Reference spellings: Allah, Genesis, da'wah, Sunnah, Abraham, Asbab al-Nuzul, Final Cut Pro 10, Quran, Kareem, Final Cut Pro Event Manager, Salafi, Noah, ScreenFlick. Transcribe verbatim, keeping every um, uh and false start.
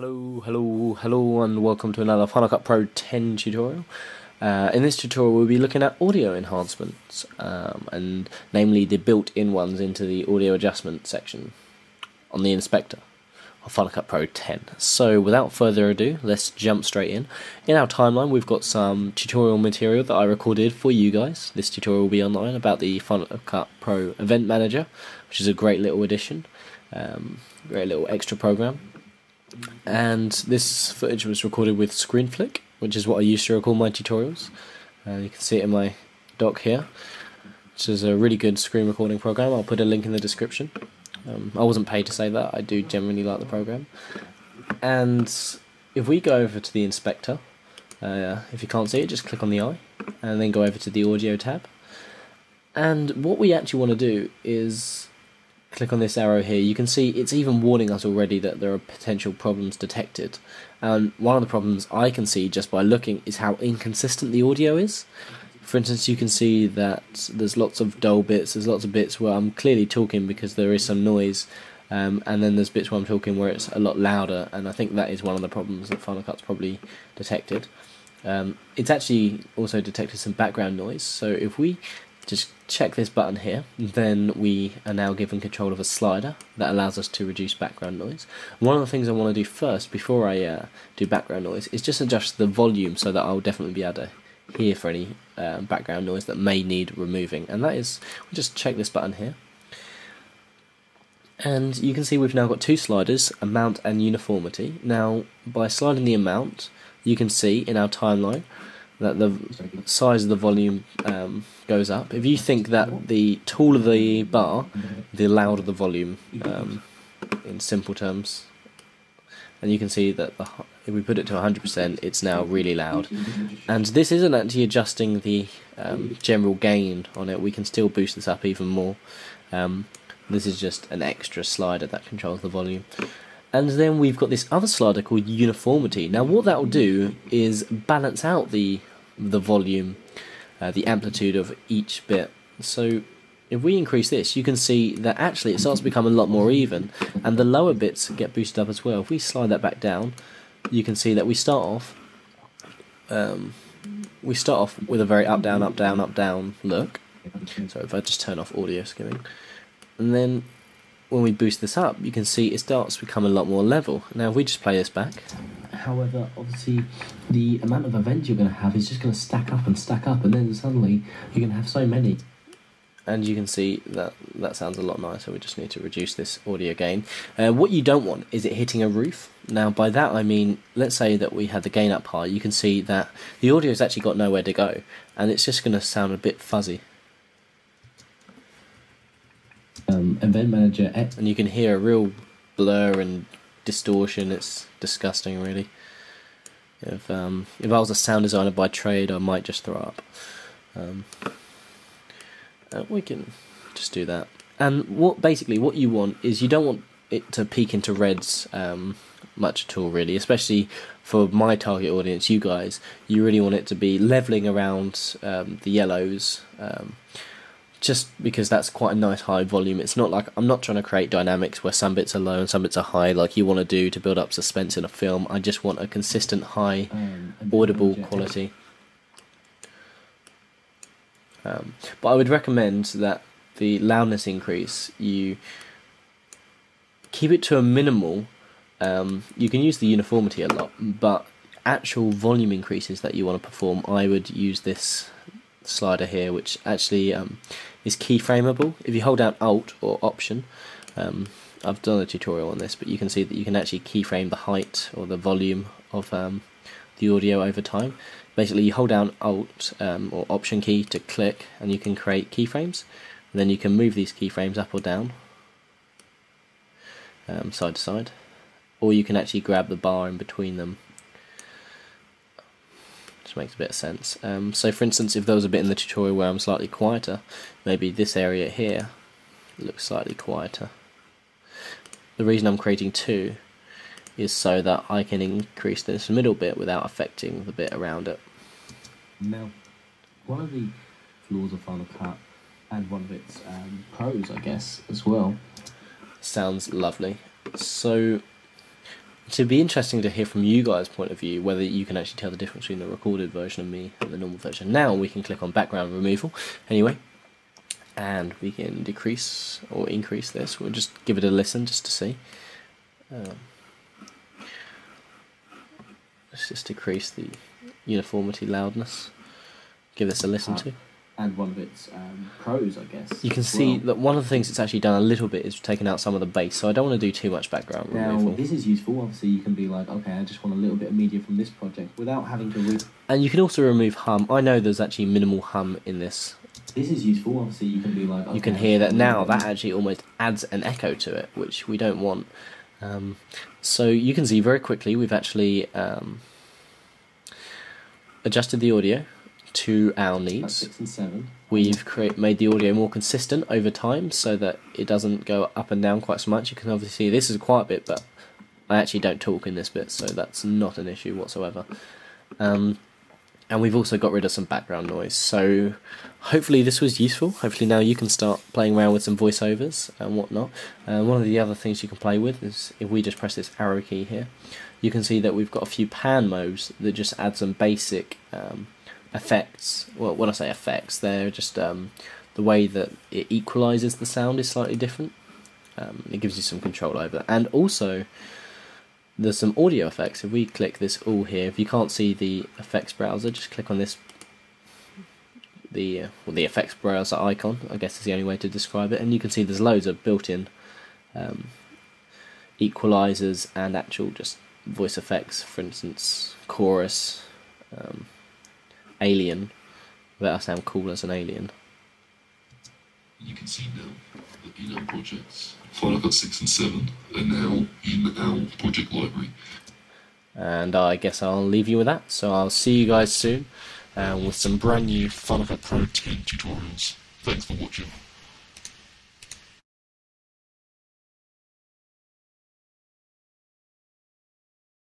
Hello, hello, hello, and welcome to another Final Cut Pro ten tutorial. Uh, in this tutorial we'll be looking at audio enhancements, um, and namely the built-in ones into the audio adjustment section on the inspector of Final Cut Pro ten. So without further ado, let's jump straight in. In our timeline we've got some tutorial material that I recorded for you guys. This tutorial will be online about the Final Cut Pro Event Manager, which is a great little addition, um, great little extra program. And this footage was recorded with ScreenFlick, which is what I used to record my tutorials. Uh, you can see it in my doc here, which is a really good screen recording program. I'll put a link in the description. Um, I wasn't paid to say that. I do generally like the program. And if we go over to the inspector, uh, if you can't see it, just click on the eye, and then go over to the audio tab. And what we actually want to do is click on this arrow here. You can see it's even warning us already that there are potential problems detected, and one of the problems I can see just by looking is how inconsistent the audio is. For instance, you can see that there's lots of dull bits, there's lots of bits where I'm clearly talking because there is some noise, um, and then there's bits where I'm talking where it's a lot louder, and I think that is one of the problems that Final Cut's probably detected. Um, it's actually also detected some background noise, so if we just check this button here, then we are now given control of a slider that allows us to reduce background noise. One of the things I want to do first before I uh, do background noise is just adjust the volume so that I'll definitely be able to hear for any uh, background noise that may need removing, and that is, we'll just check this button here, and you can see we've now got two sliders, amount and uniformity. Now by sliding the amount, you can see in our timeline that the size of the volume um, goes up. If you think that the taller the bar, the louder the volume, um, in simple terms. And you can see that the, if we put it to one hundred percent, it's now really loud. And this isn't actually adjusting the um, general gain on it. We can still boost this up even more. Um, this is just an extra slider that controls the volume. And then we've got this other slider called uniformity. Now what that will do is balance out the the volume, uh, the amplitude of each bit. So if we increase this, you can see that actually it starts to become a lot more even, and the lower bits get boosted up as well. If we slide that back down, you can see that we start off um, we start off with a very up down up down up down look. So if I just turn off audio skimming, and then when we boost this up, you can see it starts to become a lot more level. Now if we just play this back, however, obviously the amount of events you're going to have is just going to stack up and stack up, and then suddenly you're going to have so many. And you can see that that sounds a lot nicer. We just need to reduce this audio gain. Uh, what you don't want is it hitting a roof. Now by that I mean, let's say that we had the gain up high, you can see that the audio's actually got nowhere to go, and it's just going to sound a bit fuzzy. Um, Event Manager, and you can hear a real blur and distortion. It's disgusting, really. If um, if I was a sound designer by trade, I might just throw up. Um, we can just do that. And what basically what you want is, you don't want it to peak into reds um, much at all, really. Especially for my target audience, you guys, you really want it to be leveling around um, the yellows. Um, just because that's quite a nice high volume. It's not like, I'm not trying to create dynamics where some bits are low and some bits are high like you want to do to build up suspense in a film. I just want a consistent high um, audible quality. Um, but I would recommend that the loudness increase, you keep it to a minimal. Um, you can use the uniformity a lot, but actual volume increases that you want to perform, I would use this slider here, which actually um, is keyframeable. If you hold down Alt or Option, um, I've done a tutorial on this, but you can see that you can actually keyframe the height or the volume of um, the audio over time. Basically you hold down Alt um, or Option key to click, and you can create keyframes, and then you can move these keyframes up or down, um, side to side, or you can actually grab the bar in between them. Which makes a bit of sense. Um, so for instance, if there was a bit in the tutorial where I'm slightly quieter, maybe this area here looks slightly quieter. The reason I'm creating two is so that I can increase this middle bit without affecting the bit around it. Now, one of the flaws of Final Cut, and one of its um, pros I guess as well, sounds lovely. So So it'd be interesting to hear from you guys' point of view whether you can actually tell the difference between the recorded version and me and the normal version. Now we can click on background removal anyway, and we can decrease or increase this. We'll just give it a listen just to see. Um, let's just decrease the uniformity loudness. Give this a listen to. And one of its um, pros, I guess. You can see well. that one of the things it's actually done a little bit is taken out some of the bass, so I don't want to do too much background now, removal. This is useful. Obviously you can be like, okay, I just want a little bit of media from this project without having to re And you can also remove hum. I know there's actually minimal hum in this. This is useful. Obviously you can be like, okay, you can hear that now. That actually almost adds an echo to it, which we don't want. Um, so you can see very quickly we've actually um, adjusted the audio to our needs. Six and seven. We've create, made the audio more consistent over time so that it doesn't go up and down quite so much. You can obviously see this is a quiet bit, but I actually don't talk in this bit, so that's not an issue whatsoever. Um, and we've also got rid of some background noise, so hopefully this was useful. Hopefully now you can start playing around with some voiceovers and whatnot. Uh, one of the other things you can play with is if we just press this arrow key here, you can see that we've got a few pan modes that just add some basic um, effects. Well, when I say effects, they're just um, the way that it equalizes the sound is slightly different. Um, it gives you some control over, and also there's some audio effects. If we click this all here, if you can't see the effects browser, just click on this, the uh, well, the effects browser icon, I guess is the only way to describe it, and you can see there's loads of built-in um, equalizers and actual just voice effects. For instance, chorus. Um, Alien. That'll sound cool as an alien. You can see now that in our projects, Final Cut six and seven are now in our project library. And I guess I'll leave you with that. So I'll see you guys soon uh, with some brand new Final Cut Pro ten tutorials. Thanks for watching.